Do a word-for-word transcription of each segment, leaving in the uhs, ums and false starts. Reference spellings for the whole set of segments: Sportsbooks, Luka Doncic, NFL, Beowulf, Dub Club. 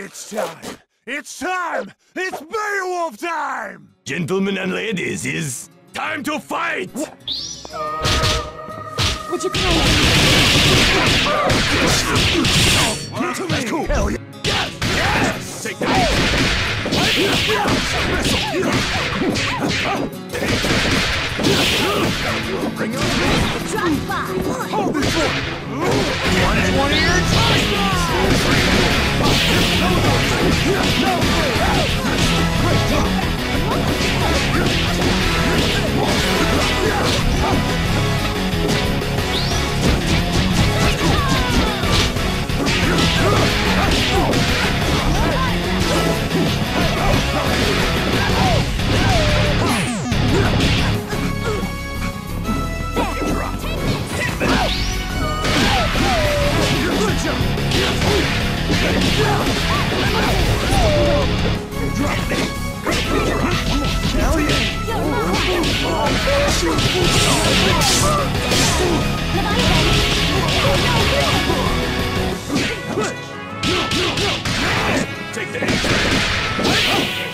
It's time! It's time! It's Beowulf time! Gentlemen and ladies, it's time to fight! What you call? Hell yeah! Yes! Take that! Bring it on! Drop by! Hold this one! One at one ear! Take the eight.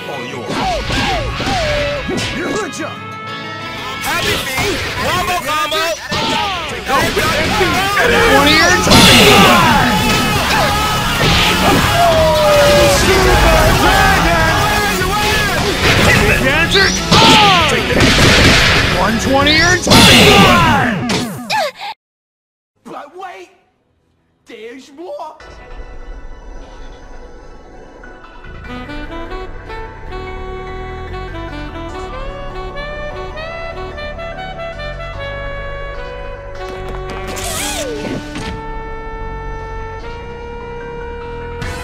All yours. Good job. Happy feet. Wombo combo. One ear time. Super dragon. one twenty or twenty-one! But wait! There's more!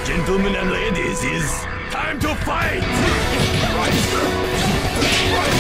Gentlemen and ladies, it's time to fight! Right. Right.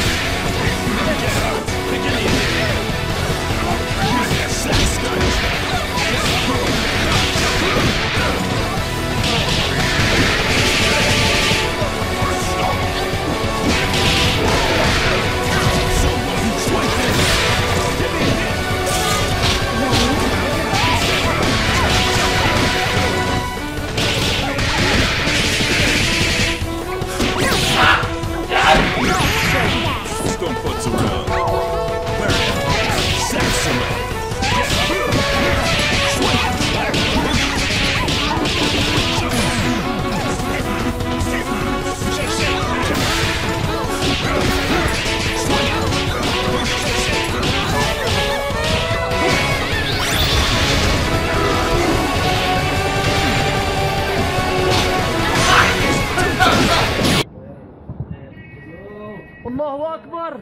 Allahu Akbar!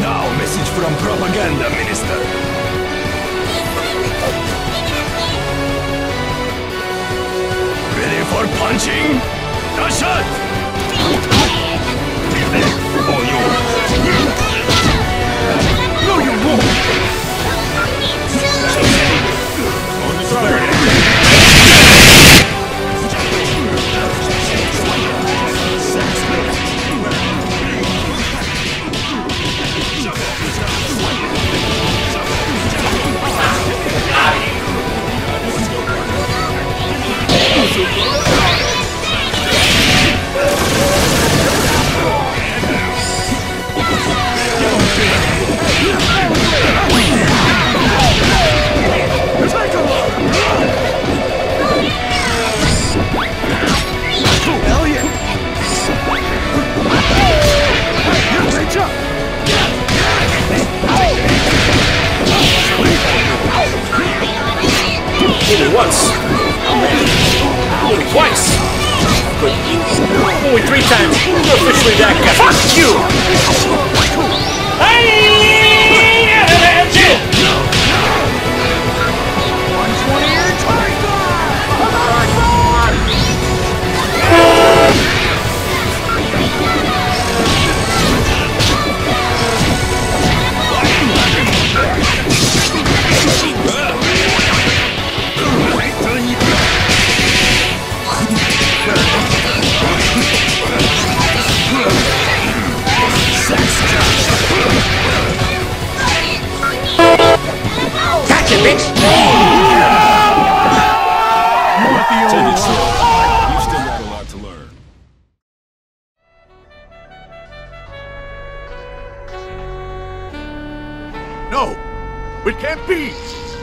Now, message from Propaganda Minister. Ready for punching? The shot! Oh, you! No, you won't! Once. Only twice. But you. Only three times. You're officially that guy. Fuck you! Let's go. No! It can't be!